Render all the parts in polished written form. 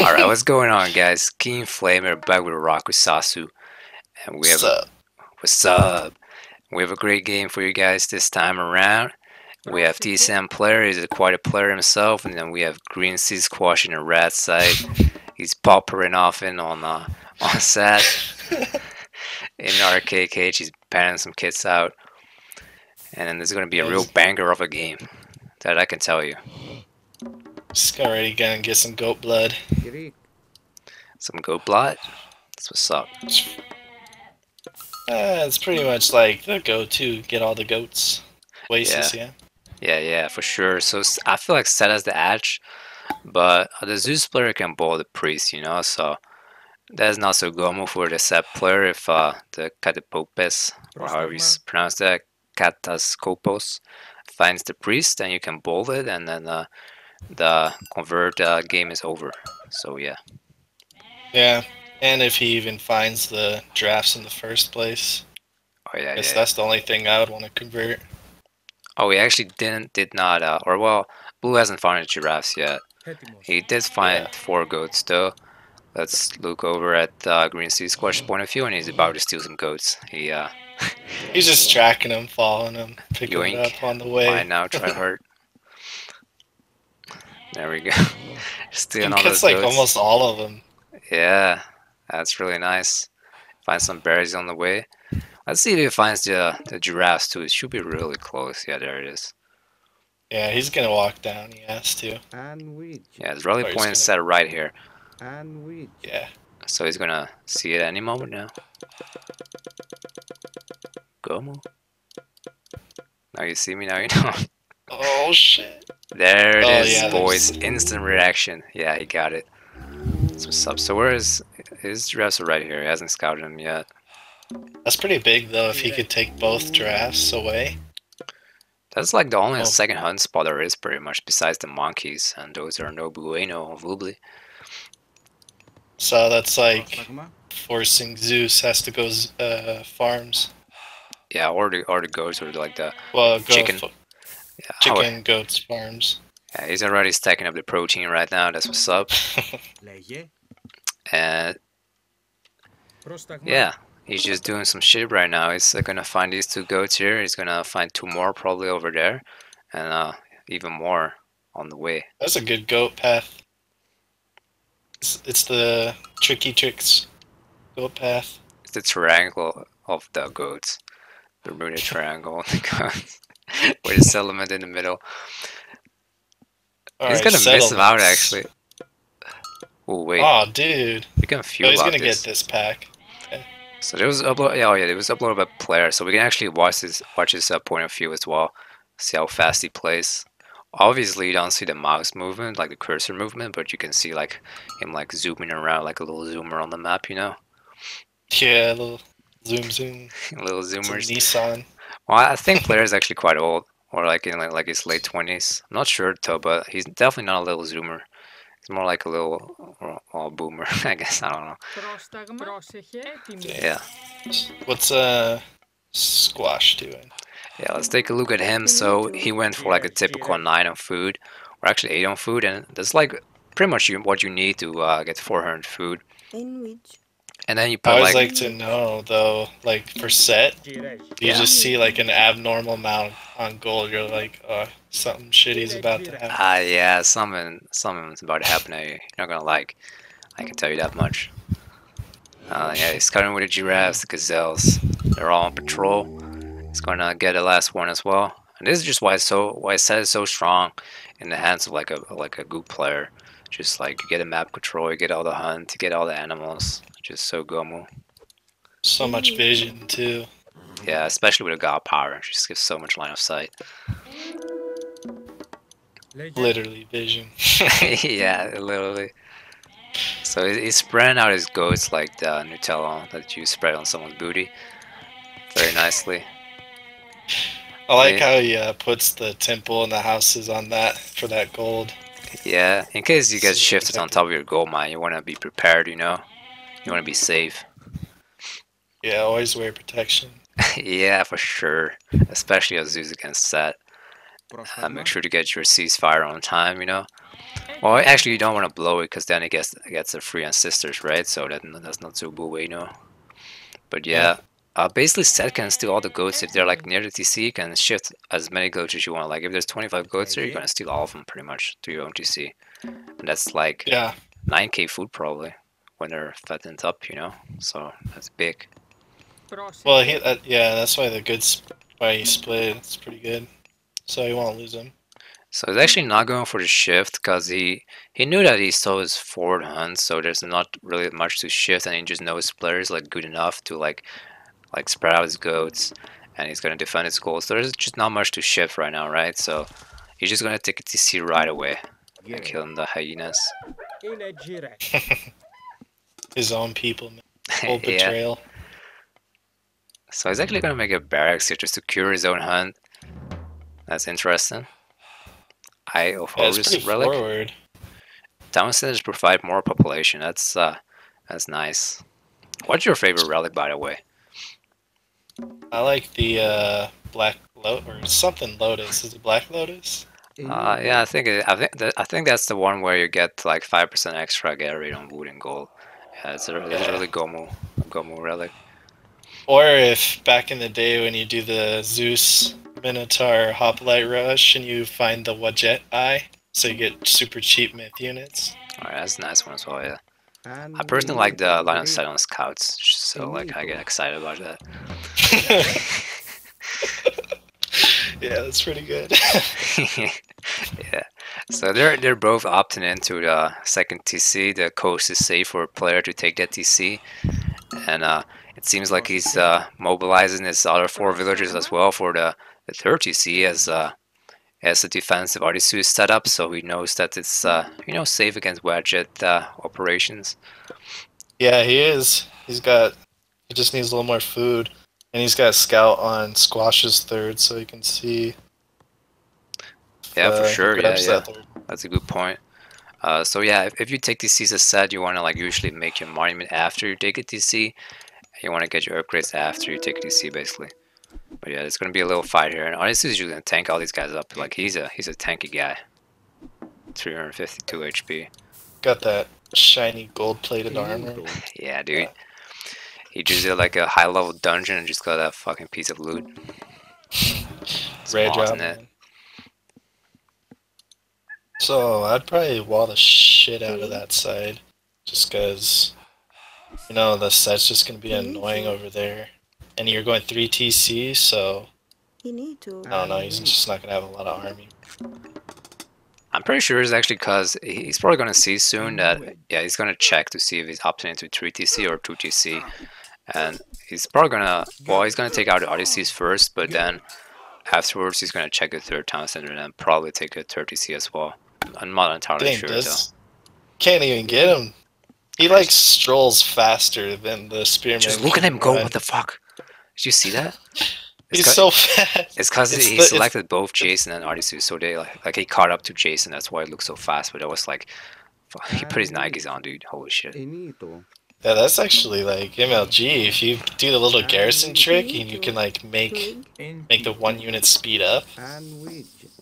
Alright, what's going on, guys? Keen Flamer back with a rock with Sasu. And we have what's up? We have a great game for you guys this time around. We have TSM player, he's quite a player himself, and then we have Green Sea Squash in the rat side. He's poppering off in on Set. In the arcade cage, he's panning some kids out. And then there's gonna be a real banger of a game. That I can tell you. Just already gonna get some goat blood. Some goat blood? That's what's up. It's pretty much like the go-to. Get all the goats. Oasis, yeah. Yeah, for sure. So I feel like Set has the edge, but the Zeus player can bowl the priest, you know. So that's not so good for the Set player if the Catapopes, or however you pronounce that, Cataskopos, finds the priest, then you can bowl it, and then the convert game is over. So yeah, and if he even finds the drafts in the first place. Oh yeah, I guess that's the only thing I would want to convert. Oh, he actually did not or well, Blue hasn't found the giraffes yet. He did find 4 goats though. Let's look over at Green Sea Squash's point of view, and he's about to steal some goats. He he's just tracking them, following them, picking them up on the way. Why now try hard? There we go. Stealing all those goats. Like almost all of them. Yeah, that's really nice. Find some berries on the way. Let's see if he finds the giraffes too. It should be really close. Yeah, there it is. Yeah, he's gonna walk down. He has to. And we. Yeah, it's really pointing Set right here. And we. Yeah. So he's gonna see it any moment now. Gomo. Now you see me. Now you know. Oh shit. There it is, yeah, boys. There's... Instant reaction. Yeah, he got it. That's what's up. So where is his giraffes right here? He hasn't scouted him yet. That's pretty big though. If he could take both giraffes away. That's like the only second hunt spot there is, pretty much, besides the monkeys, and those are no bueno, obviously. So that's like forcing Zeus has to go farms. Yeah, or the goats, or like the chicken. Yeah, chicken, goats, farms. Yeah, he's already stacking up the protein right now. That's what's up. And yeah, he's just doing some shit right now. He's gonna find these 2 goats here. He's gonna find 2 more probably over there, and even more on the way. That's a good goat path. It's the tricky tricks goat path. It's the triangle of the goats. The Bermuda Triangle on the goats. With a settlement in the middle. All he's gonna miss him out, actually. Oh wait! Oh dude, you can fuel. He's gonna get this pack. Okay. So there was upload. Yeah, it was uploaded by Player, so we can actually watch his point of view as well. See how fast he plays. Obviously, you don't see the mouse movement, like the cursor movement, but you can see like him like zooming around, like a little zoomer on the map, you know? Yeah, a little zoom. Little zoomers. Nissan. Well, I think Player is actually quite old, or like in like his late 20s. I'm not sure though, but he's definitely not a little zoomer. He's more like a little boomer, I guess. I don't know. Yeah. What's Squash doing? Yeah, let's take a look at him. So he went for like a typical 9 on food, or actually 8 on food, and that's like pretty much what you need to get 400 food. And then you put, I always like to know though, like for Set, you just see like an abnormal amount on gold. You're like, oh, something shitty's about to happen. Yeah, something's about to happen. You're not gonna like. I can tell you that much. Yeah, he's cutting with the giraffes, the gazelles. They're all on patrol. He's gonna get the last one as well. And this is just why Set is so strong in the hands of like a good player. Just like you get a map control, you get all the hunt, you get all the animals. Just so gomu. So much vision too. Yeah, especially with a god power. She just gives so much line of sight. Literally vision. Yeah, literally. So he's spreading out his goats like the Nutella that you spread on someone's booty. Very nicely. I like how he puts the temple and the houses on that for that gold. Yeah, in case you get shifted on top of your gold mine, you want to be prepared, you know? You want to be safe. Yeah, always wear protection. Yeah, for sure. Especially as Zeus against Set. Make sure to get your ceasefire on time, you know? Well, actually, you don't want to blow it, because then it gets the free ancestors, right? So that's not so bueno. But yeah, basically Set can steal all the goats if they're like near the TC. You can shift as many goats as you want. Like if there's 25 goats there, you're gonna steal all of them pretty much to your own TC. And that's like 9K food probably when they're fattened up, you know. So that's big. Well, that's why the goods why he split. It's pretty good. So you want to lose them. So he's actually not going for the shift because he knew that he saw his forward hunt, so there's not really much to shift, and he just knows player is like good enough to like spread out his goats, and he's gonna defend his goals. So there's just not much to shift right now, right? So he's just gonna take a TC right away and kill the hyenas. His own people, man. Whole betrayal. So he's actually gonna make a barracks here just to cure his own hunt. That's interesting. Eye of Horus relic. Forward. Town centers provide more population. That's nice. What's your favorite relic, by the way? I like the black lotus or something lotus. Is it black lotus? Yeah, I think that's the one where you get like 5% extra get rate on wood and gold. Yeah, it's a really gomu relic. Or if back in the day when you do the Zeus Minotaur Hoplite rush and you find the Wajet Eye, so you get super cheap myth units. Alright, that's a nice one as well, yeah. I personally like the line of sight on scouts, so like I get excited about that. Yeah, that's pretty good. Yeah. So they're both opting into the second TC. The coast is safe for a player to take that TC, and it seems like he's mobilizing his other 4 villagers as well for the third TC, as the defensive Artisu is set up, so he knows that it's safe against Wadget operations. Yeah, he is. He just needs a little more food, and he's got a scout on Squash's third, so he can see. Yeah, for sure. Yeah. That's a good point. So yeah, if you take TCs as Set, you want to like usually make your monument after you take a TC. You want to get your upgrades after you take a TC, basically. But yeah, it's gonna be a little fight here, and honestly, he's just gonna tank all these guys up. Like he's a tanky guy. 352 HP. Got that shiny gold-plated armor. Yeah, dude. Yeah. He just did like a high-level dungeon and just got that fucking piece of loot. Rare drop. So I'd probably wall the shit out of that side, just cause you know the Set's just gonna be annoying over there. And you're going 3 TC, so I don't know. He's just not gonna have a lot of army. I'm pretty sure it's actually because he's probably gonna see soon that he's gonna check to see if he's opting into 3 TC or 2 TC, and he's probably gonna take out the Odysseus first, but then afterwards he's gonna check the third town center and then probably take a 3rd TC as well. I'm not entirely sure though. Can't even get him. He like strolls faster than the spearman. Just look at him go! What the fuck? Did you see that? He's so fast. It's because he selected both Jason and Artisu, so they like he caught up to Jason. That's why it looked so fast. But I was like, fuck, he put his Nikes on, dude. Holy shit. Yeah, that's actually like MLG. If you do the little garrison trick, and you can like make the 1 unit speed up.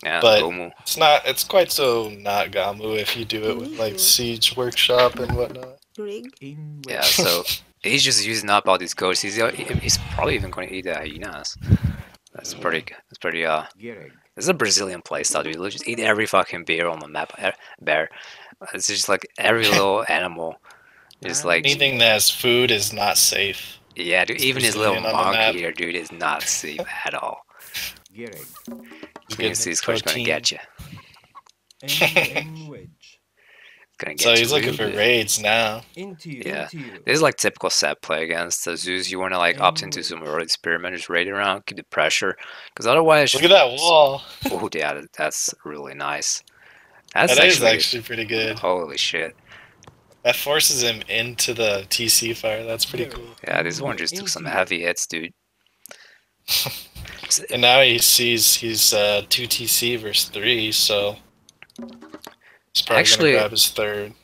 Yeah, but Gomu. It's not. It's quite so not Gamu if you do it with like Siege Workshop and whatnot. Yeah. So. He's just using up all these goats. He's probably even going to eat the hyenas. That's pretty. That's pretty. This is a Brazilian playstyle. You just eat every fucking bear on the map. Bear. It's just like every little animal. Just like anything that has food is not safe. Yeah, dude. Even his little monkey here, dude, is not safe at all. Green Sea Squash gonna get you. So he's looking for raids now. Yeah, this is like typical Set play against the Zeus. You want to like opt into some early experimenters, raid around, keep the pressure, because otherwise. Look at that wall. Oh yeah, that's really nice. That is actually pretty good. Holy shit. That forces him into the TC fire. That's pretty cool. Yeah, this one just took some heavy hits, dude. And now he sees he's 2 TC versus 3, so. He's probably gonna grab his third.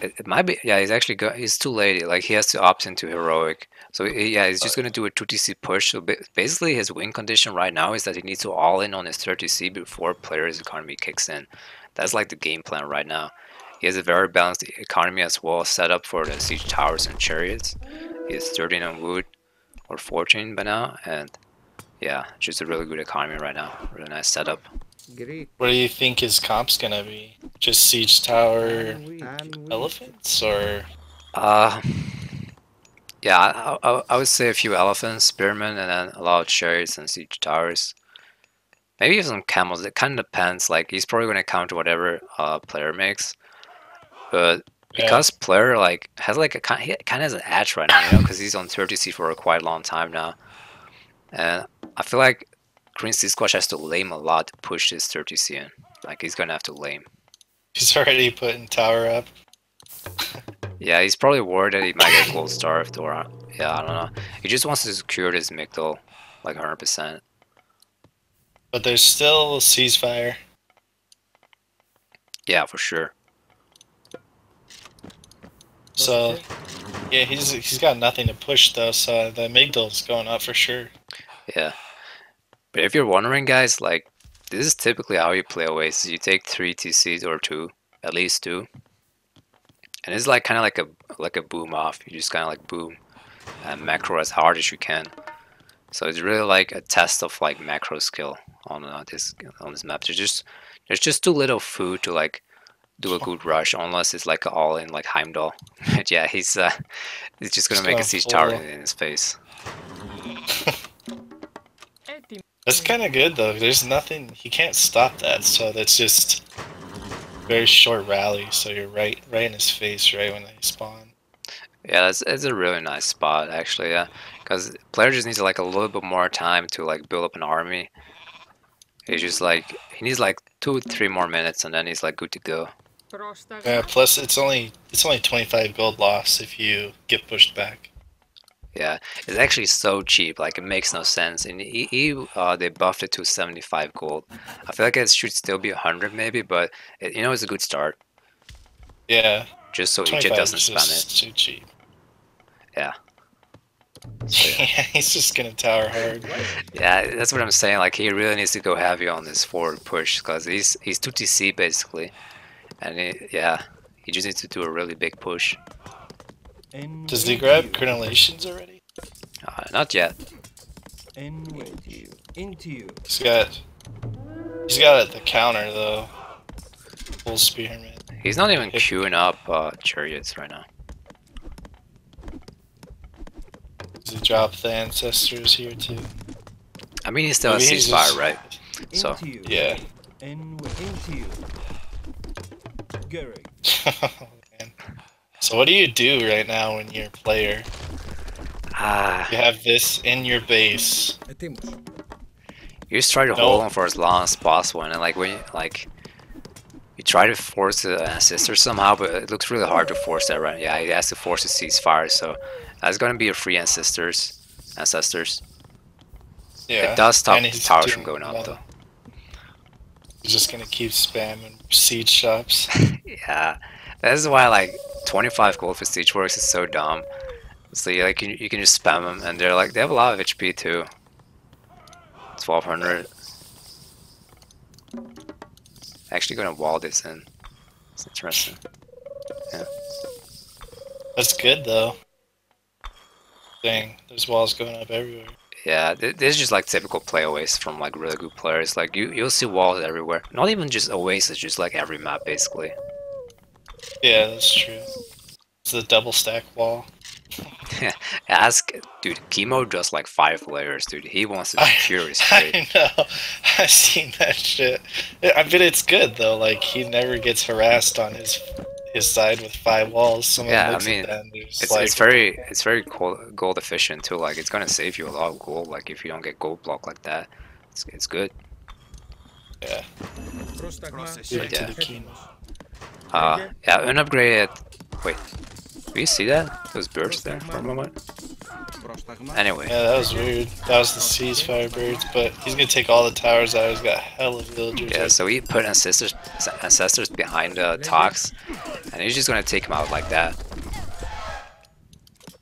It might be. Yeah, he's actually he's too late. Like he has to opt into heroic. So yeah, he's just gonna do a 2 TC push. So basically, his win condition right now is that he needs to all in on his 3rd TC before player's economy kicks in. That's like the game plan right now. He has a very balanced economy as well, set up for the siege towers and chariots. He has 13 on wood or 14 by now, and yeah, just a really good economy right now. Really nice setup. Great. What do you think his comp's gonna be? Just siege tower elephants, or? Yeah, I would say a few elephants, spearmen, and then a lot of chariots and siege towers. Maybe even some camels. It kind of depends. Like, he's probably gonna counter whatever player makes. But because player like has like a kind of has an edge right now, you know, because he's on 30C for a quite long time now, and I feel like Green Sea Squash has to lame a lot to push this 30C in. Like, he's gonna have to lame. He's already putting tower up. Yeah, he's probably worried that he might get gold starved, or yeah, I don't know. He just wants to secure this Migdal, like 100%. But there's still a ceasefire. Yeah, for sure. So, yeah, he's got nothing to push though, so the Migdal's going up for sure. Yeah. But if you're wondering, guys, like, this is typically how you play Oasis. You take 3 TCs or 2, at least 2, and it's like kind of like a boom off. You just kind of like boom and macro as hard as you can. So it's really like a test of like macro skill on this map. There's just too little food to like do a good rush unless it's like an all in like Heimdall. Yeah, he's just gonna make a siege tower in his face. That's kind of good though. There's nothing, he can't stop that. So that's just very short rally. So you're right in his face, right when they spawn. Yeah, that's a really nice spot actually. Yeah, because player just needs like a little bit more time to like build up an army. He's just like he needs like 2-3 more minutes, and then he's like good to go. Yeah. Plus, it's only 25 gold loss if you get pushed back. Yeah, it's actually so cheap, like it makes no sense. And they buffed it to 75 gold. I feel like it should still be 100 maybe, but it, you know, it's a good start. Yeah. Just so Egypt doesn't spam it. It's too cheap. Yeah. So, yeah. Yeah, he's just gonna tower hard. Yeah, that's what I'm saying. Like, he really needs to go heavy on this forward push because he's 2TC basically, and he just needs to do a really big push. Does he grab crenellations already? Not yet. Into you. He's got the counter though. Full spearman. He's not even queuing up chariots right now. Does he drop the ancestors here too? I mean, he still has ceasefire, right? So yeah. So what do you do right now when you're a player? You have this in your base. You just try to hold on for as long as possible, and then, like, when you try to force the ancestor somehow, but it looks really hard to force that right. Yeah, he has to force a ceasefire, so that's gonna be a free ancestors. Yeah. It does stop the towers from going up though. He's just gonna keep spamming siege shops. Yeah. That is why, like, 25 gold for siege works is so dumb. So like you can just spam them, and they have a lot of HP too. 1200. Actually gonna wall this in. It's interesting. Yeah. That's good though. Dang, there's walls going up everywhere. Yeah, this is just like typical play Oasis from like really good players. Like you'll see walls everywhere. Not even just Oasis, just like every map basically. Yeah, that's true. It's the double stack wall. Ask, dude, Kimo does like 5 layers, dude. He wants to secure his trade. I know. I've seen that shit. I mean, it's good though. Like, he never gets harassed on his side with 5 walls. It's very gold efficient too. Like, it's gonna save you a lot of gold. Like, if you don't get gold block like that, it's good. Yeah. Yeah, an upgrade. Wait, do you see that? Those birds there for a moment? Anyway. Yeah, that was weird. That was the ceasefire birds, but he's gonna take all the towers out. He's got hella villagers. Yeah, so he put ancestors behind the Tox, and he's just gonna take him out like that.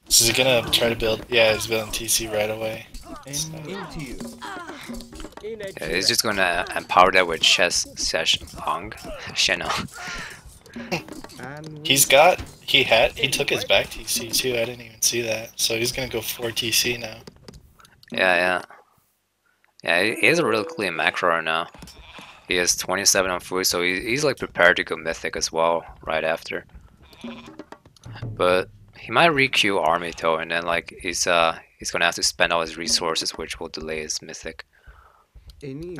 So he's gonna try to build. Yeah, he's building TC right away. So. Yeah, it's just gonna empower that with Shennong. He took his back TC too, I didn't even see that. So he's gonna go 4 TC now. Yeah, he has a really clean macro right now. He has 27 on food, so he's like prepared to go mythic as well right after. But he might re-queue army though, and then like he's gonna have to spend all his resources, which will delay his mythic. This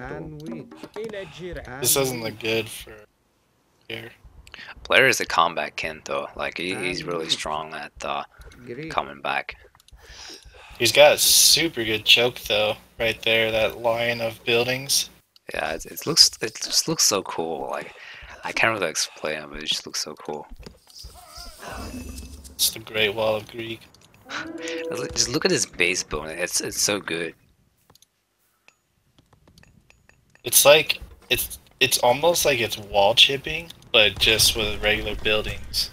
doesn't look good for here. Player is a combat kin though, like he's really strong at coming back. He's got a super good choke though, right there, that line of buildings. Yeah, it just looks so cool. Like I can't really explain it, but it just looks so cool. It's the Great Wall of Greek. Just look at this base building. It's so good. It's like it's almost like it's wall chipping, but just with regular buildings.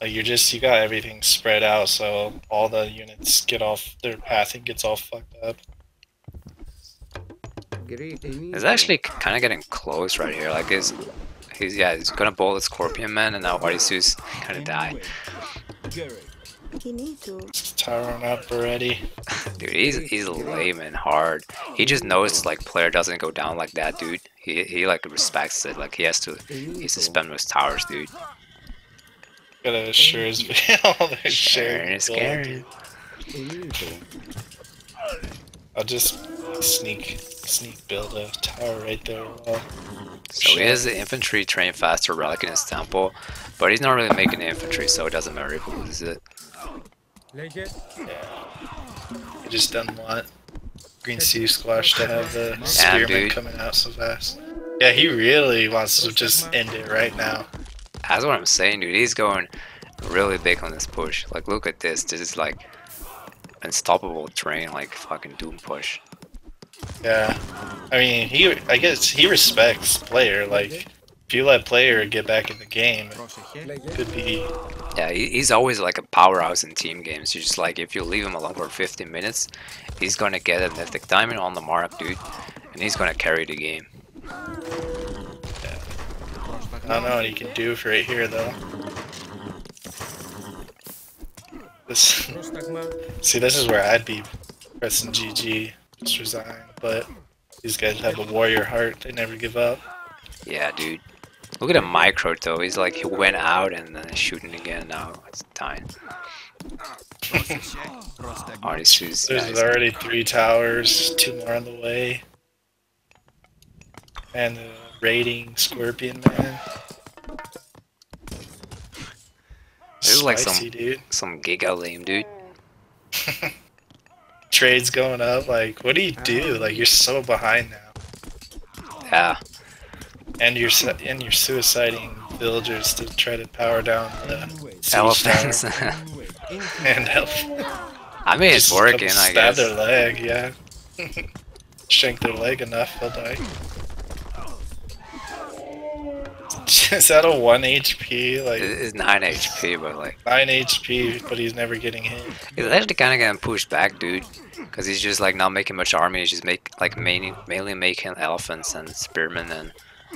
Like you got everything spread out, so all the units get off their pathing gets all fucked up. It's actually kind of getting close right here. Like he's gonna bowl the Scorpion Man, and now Artisu's gonna die. He's tiring up already. Dude, he's lame and hard. He just knows like player doesn't go down like that, dude. He like respects it. Like he has to spend those towers, dude. Gotta sure is all their sharing is scary. I'll just sneak build a tower right there. So he has the infantry train faster relic in his temple, but he's not really making infantry, so it doesn't matter who loses it. Yeah. I just done want Green Sea Squash to have the spearman coming out so fast. Yeah, he really wants to just end it right now. That's what I'm saying, dude. He's going really big on this push. Like, look at this. This is like unstoppable terrain, like fucking doom push. Yeah, I mean, I guess he respects player. Like, if you let player get back in the game, it could be. Yeah, he's always like a powerhouse in team games. You just like if you leave him alone for 15 minutes, he's gonna get a mythic diamond on the mark, dude, and he's gonna carry the game. Yeah. I don't know what he can do for right here though. See, this is where I'd be pressing GG. Just resign, but these guys have a warrior heart. They never give up. Yeah, dude. Look at the micro though. He's like he went out and then shooting again. Now it's time. There's already 3 towers, 2 more on the way, and the raiding Scorpion Man. This is like some giga lame dude. Trades going up, like what do you do? Like you're so behind now. Yeah. And you're suiciding villagers to try to power down the elephants. And I mean, it's working. I guess. Stab their leg, yeah. Shank their leg enough, they'll die. Is that a 1 HP? Like it's 9 HP, but like 9 HP, but he's never getting hit. He's actually kind of getting pushed back, dude, because he's just like not making much army. He's just mainly making elephants and spearmen and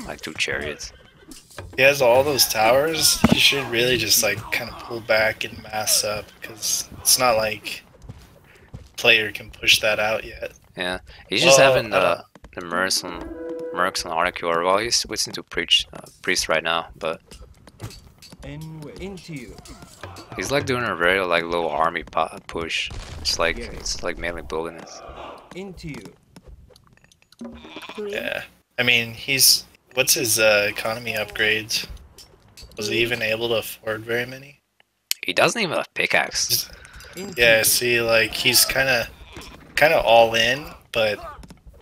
like 2 chariots. He has all those towers. He should really just like kind of pull back and mass up, because it's not like player can push that out yet. Yeah, he's just having the mercs on Articu. Well, he's switching to priest right now, but he's like doing a very like low army push. It's like mainly building this. Yeah, I mean what's his economy upgrades? Was he even able to afford very many? He doesn't even have pickaxe. Yeah, see, like he's kind of all in, but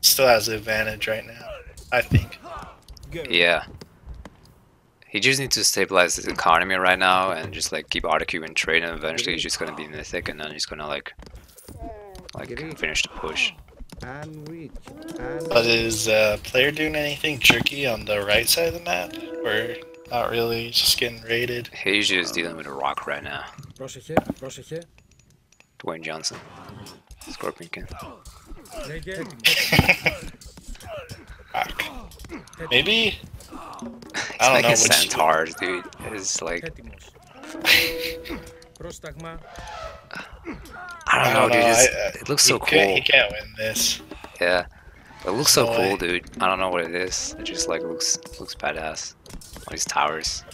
still has the advantage right now, I think. Yeah. He just needs to stabilize his economy right now and just like keep Articu in trade, and eventually he's just gonna be mythic, and then he's gonna like finish the push. But is player doing anything tricky on the right side of the map? Or not really, just getting raided? He's just dealing with a rock right now. Dwayne Johnson. Scorpion King. back. Maybe? I don't know. It's centaur, dude. It's like... I don't know, dude. It looks so cool. He can't win this. Yeah. It looks so cool, dude. I don't know what it is. It just like looks badass. All these towers.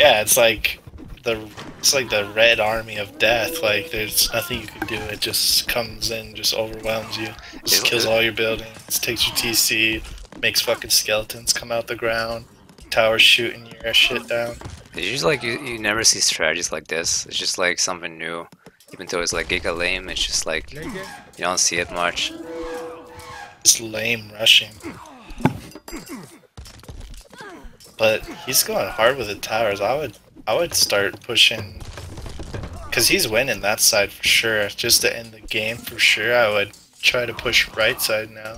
Yeah, it's like the red army of death. Like there's nothing you can do. It just comes in, just overwhelms you. Just kills all your buildings, takes your TC, makes fucking skeletons come out the ground, towers shooting your shit down. It's just like you never see strategies like this. It's just like something new. Even though it's like giga lame, it's just like you don't see it much. It's lame rushing. But he's going hard with the towers. I would start pushing, cause he's winning that side for sure. Just to end the game for sure, I would try to push right side now.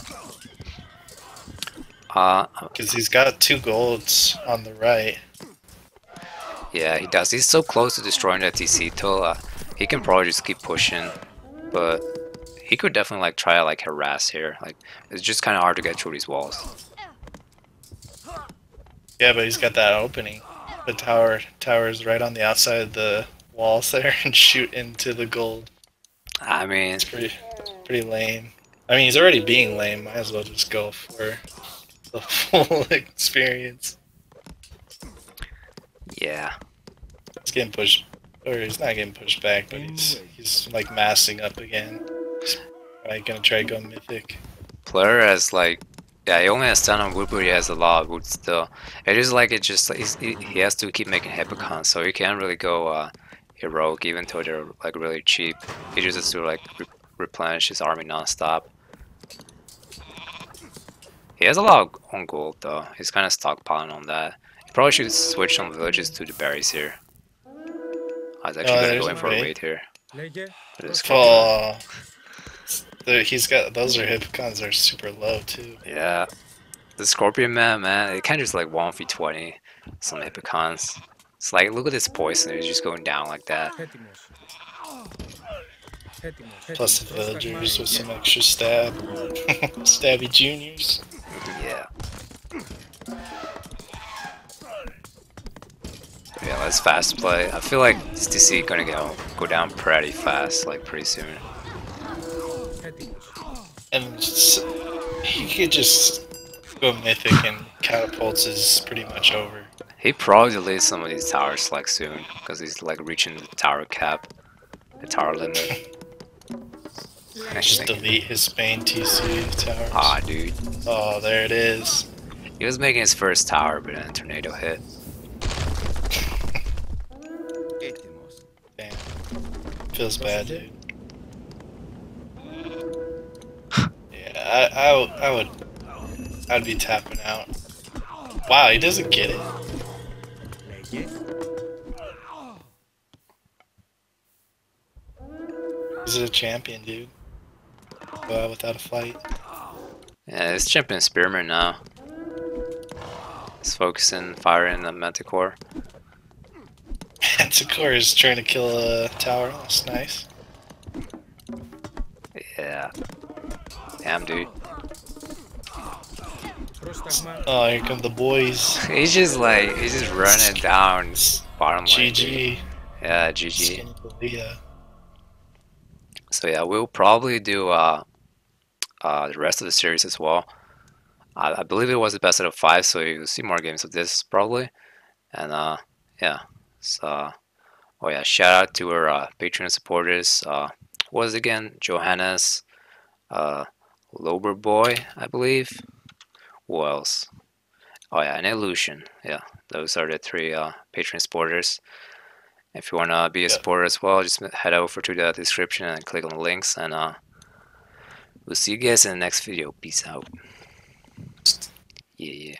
Cause he's got 2 golds on the right. Yeah, he does. He's so close to destroying that TC till he can probably just keep pushing, but he could definitely like try to like harass here. Like it's just kind of hard to get through these walls. Yeah, but he's got that opening. The tower's right on the outside of the walls there and shoot into the gold. I mean, it's pretty lame. I mean, he's already being lame. Might as well just go for the full experience. Yeah. He's getting pushed, or he's not getting pushed back, but he's like massing up again. He's probably gonna try to go mythic. Player has like. Yeah, he only has 10 on wood, but he has a lot of wood still. It is like it just he has to keep making Hypocons, so he can't really go heroic even though they're like really cheap. He just has to like replenish his army non-stop. He has a lot on gold though. He's kind of stockpiling on that. He probably should switch some villages to the berries here. I was actually gonna go in for a wait here. Oh. He's got those Hypocons are super low too. Yeah, the Scorpion man, it kind of just like 1v20 some Hypocons. It's like look at this poison, it's just going down like that. Plus the villagers with some extra stab, stabby juniors. Yeah. Yeah, let's fast play. I feel like this DC gonna go down pretty fast, like pretty soon. And he could just go mythic and catapults is pretty much over. He probably deletes some of these towers like soon, because he's like reaching the tower cap, the tower limit. Just delete his main TC towers. Ah, dude. Oh, there it is. He was making his first tower, but then a tornado hit. Damn. Feels bad, dude. I'd be tapping out. Wow, he doesn't get it. He's a champion, dude. Go out without a fight. Yeah, he's champion Spearman now. He's focusing, firing the Manticore. Manticore is trying to kill a tower. That's nice. Yeah. Damn, dude. Oh, here come the boys. He's just like, he's just running down bottom line. GG. Yeah, GG. So yeah, we'll probably do the rest of the series as well. I believe it was the best out of 5, so you'll see more games of this probably. And yeah. So, oh yeah, shout out to our Patreon supporters. Was again Johannes, LOBER_BOY, I believe. Who else? Oh yeah, and Illusion. Yeah, those are the 3 Patreon supporters. If you wanna be a supporter as well, just head over to the description and click on the links. And we'll see you guys in the next video. Peace out. Yeah.